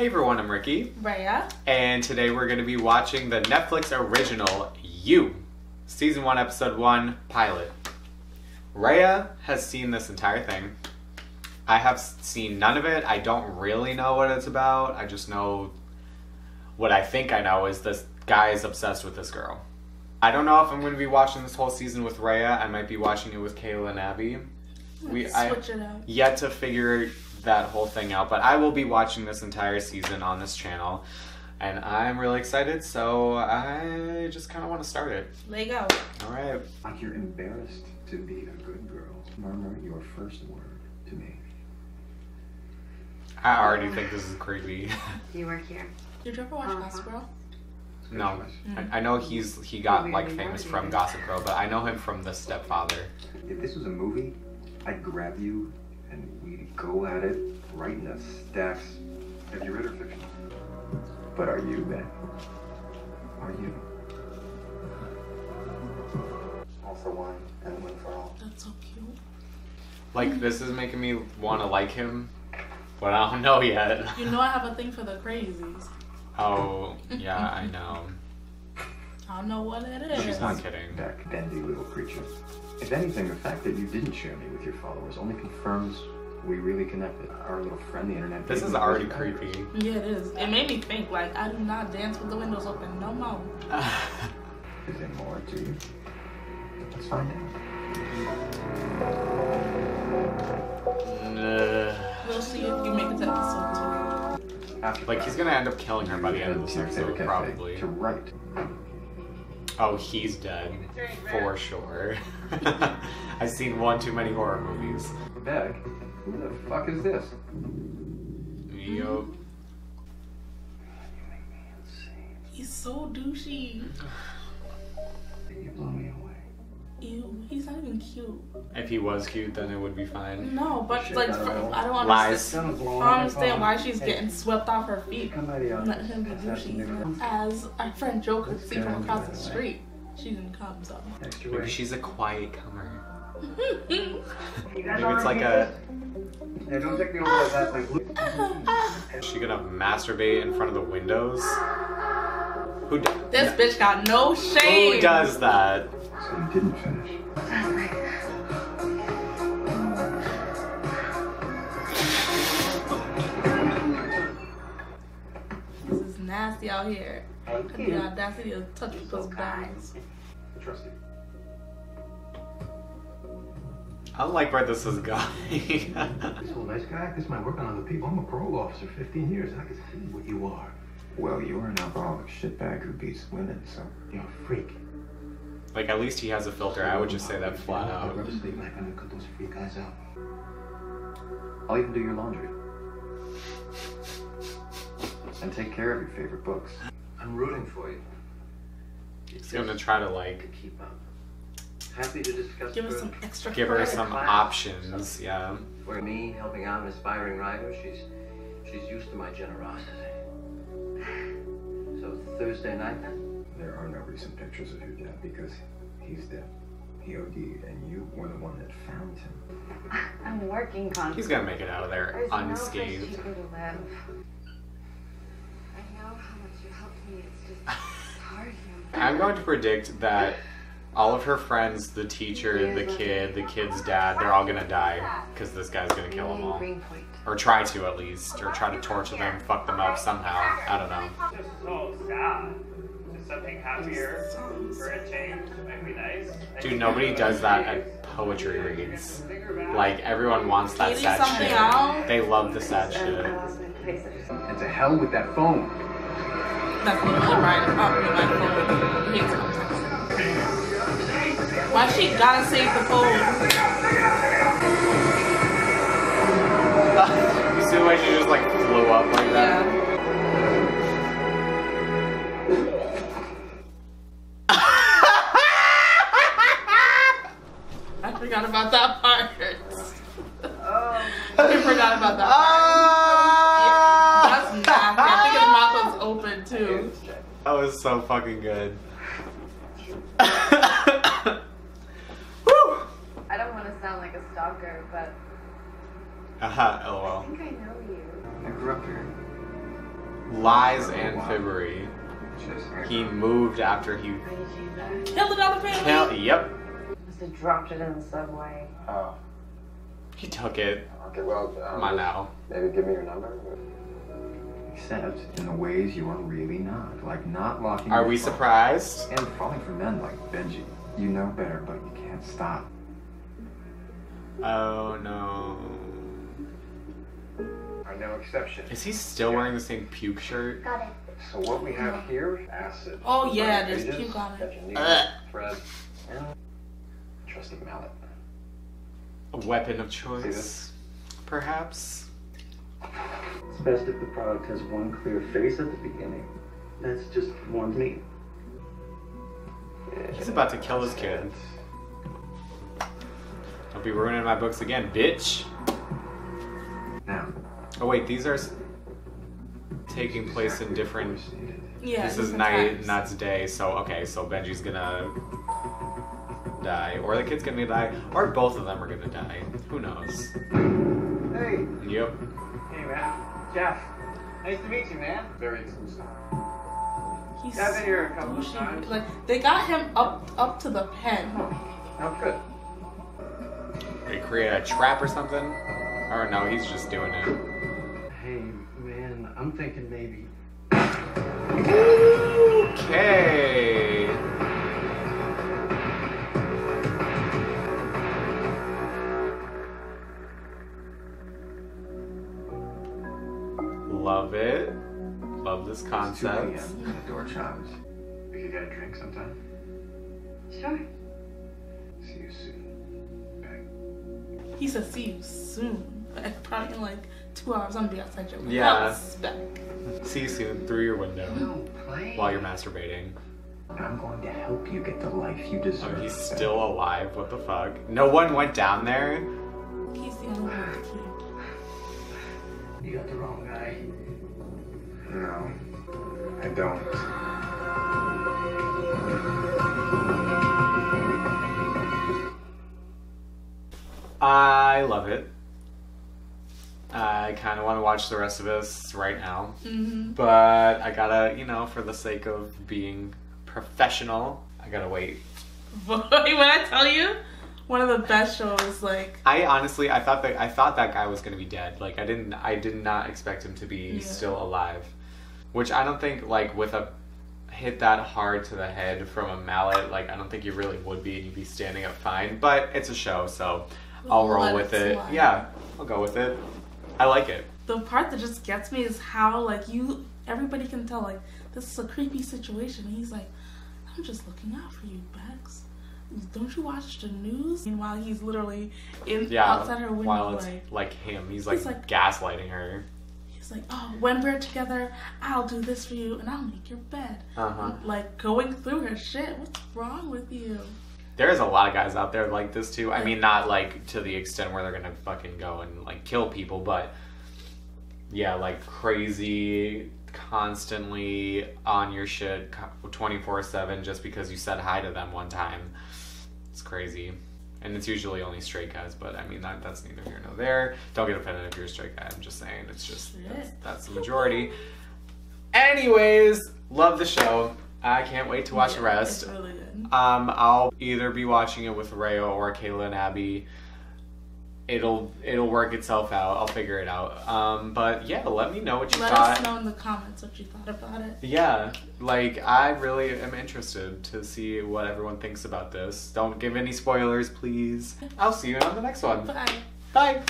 Hey everyone, I'm Ricky. Rhea. And today we're going to be watching the Netflix original, You. Season 1, Episode 1, Pilot. Rhea has seen this entire thing. I have seen none of it. I don't really know what it's about. I just know what I think I know is this guy is obsessed with this girl. I don't know if I'm going to be watching this whole season with Rhea. I might be watching it with Kayla and Abby. Switch it up. Yet to figure that whole thing out, but I will be watching this entire season on this channel and I'm really excited, so I just kind of want to start it. Lego. All right. You're embarrassed to be a good girl. Murmur your first word to me. I already think this is creepy. You were here. Did you ever watch Gossip Girl? No. I know he got like famous from Gossip Girl, but I know him from The Stepfather. If this was a movie, I'd grab you and we'd go at it, right in the stacks. Have you read her fiction? But are you, Ben? Are you? All for one and one for all. That's so cute. Like, this is making me want to like him, but I don't know yet. You know I have a thing for the crazies. Oh, yeah, I know. I don't know what it is. She's not kidding. Back, bendy little creature. If anything, the fact that you didn't share me with your followers only confirms we really connected. Our little friend, the internet. This is already creepy. Yeah, it is. It made me think, like, I do not dance with the windows open no more. Is there more to you? Let's find out. We'll see if you make it to episode 2. Like, he's gonna end up killing her by the end of this episode, probably. To write. Oh, he's dead, for sure. I've seen one too many horror movies. Beck, who the fuck is this? Yo. He's so douchey. You blow me away. Ew, he's not even cute. If he was cute, then it would be fine. No, but shit, like, I don't understand. I don't understand why she's getting swept off her feet. Let him be douchey. As our friend Joe could see from across the street, she didn't come, so. Maybe she's a quiet comer. Maybe it's like a. Yeah, don't take me over that. Like, is she gonna masturbate in front of the windows? Who does that? This bitch got no shame. Who does that? So you didn't finish. This is nasty out here. The audacity of touching those guys. Trust me. I like where this is going. This old nice guy, this is my work on other people. I'm a parole officer, 15 years. I can see what you are. Well, you're an alcoholic shitbag who beats women, so you're a freak. Like, at least he has a filter. I would just say that flat out. I'll even do your laundry. And take care of your favorite books. I'm rooting for you. He's gonna try to, like, keep up. Happy to discuss. Give her some extra. Give her some options, yeah. For me, helping out an aspiring writer, she's used to my generosity. So Thursday night then? There are no recent pictures of your dad because he's dead. He OD'd, and you were the one that found him. I'm working constantly. He's gonna make it out of there unscathed. No place to live. I know how much you helped me. It's just hard. I'm going to predict that all of her friends, the teacher, the kid, the kid's dad, they're all gonna die because this guy's gonna kill them all, or try to at least, or try to torture them, fuck them up somehow. I don't know. This is so sad. Something happier for a change might be nice. Dude, nobody does that at poetry reads. Like, everyone wants that sad shit. They love the sad shit. And to hell with that phone. That's what I'm writing about. Why she gotta save the phone? You see the way she just like blew up like that? Yeah. About that part. I forgot about that part. Yeah, that's nasty. I think his mouth was open too. That was so fucking good. I don't want to sound like a stalker, but. LOL. I think I know you. I grew up here. lies and fibbery. He moved after he killed another family. Yep. He dropped it in the subway. Oh. He took it. Okay, well, my now. Maybe give me your number. Except in the ways you are really not, like not locking. Are we surprised? And falling for men like Benji. You know better, but you can't stop. Oh no. Are no exception. Is he still wearing the same puke shirt? Got it. So what we have here, acid. Oh yeah, there's puke on it. Thread, and trusty mallet. A weapon of choice, perhaps. It's best if the product has one clear face at the beginning. That's just warns me. He's about to kill his kids. Don't be ruining my books again, bitch. Now. Oh wait, these are taking place in different. Yeah. This is night, not day. So okay, so Benji's gonna die, or the kid's gonna die, or both of them are gonna die. Who knows? Hey. Yep. Hey man, Jeff. Nice to meet you, man. Very exclusive. He's I've been here a couple of times. Like they got him up to the pen. Oh, good. They create a trap or something? Or no, he's just doing it. Hey, man, I'm thinking maybe. Okay. Love it. Love this concept. It's 2 a.m. The door chimes. You got a drink sometime? Sure. See you soon. He said, see you soon. But probably in like 2 hours, I'm gonna be outside your window. Yeah. See you soon through your window. No, play. While you're masturbating. I'm going to help you get the life you deserve. Oh, he's still alive. What the fuck? No one went down there. He's the only one. You got the wrong guy. No, I don't. I love it. I kind of want to watch the rest of this right now. Mm-hmm. But I gotta, you know, for the sake of being professional, I gotta wait. Boy, when I tell you, one of the best shows, like... I thought that guy was gonna be dead. Like, I did not expect him to be still alive. Which I don't think, like, with a hit that hard to the head from a mallet, like, I don't think you really would be, and you'd be standing up fine. But it's a show, so... I'll roll with it. Yeah, I'll go with it. I like it. The part that just gets me is how, like, everybody can tell, like, this is a creepy situation. And he's like, I'm just looking out for you, Bex. Don't you watch the news? Meanwhile, he's literally outside her window. While it's like him. He's like gaslighting her. He's like, oh, when we're together, I'll do this for you and I'll make your bed. Uh-huh. Like, going through her shit. What's wrong with you? There's a lot of guys out there like this too. I mean, not like to the extent where they're gonna fucking go and like kill people, but yeah, like crazy, constantly on your shit 24/7 just because you said hi to them one time. It's crazy. And it's usually only straight guys, but I mean, that's neither here nor there. Don't get offended if you're a straight guy. I'm just saying, it's just, that's the majority. Anyways, love the show. I can't wait to watch the rest. It's really good. I'll either be watching it with Rhea or Kayla and Abby. It'll work itself out. I'll figure it out. But yeah, let me know what you thought. Let us know in the comments what you thought about it. Yeah, like I really am interested to see what everyone thinks about this. Don't give any spoilers, please. I'll see you on the next one. Bye. Bye.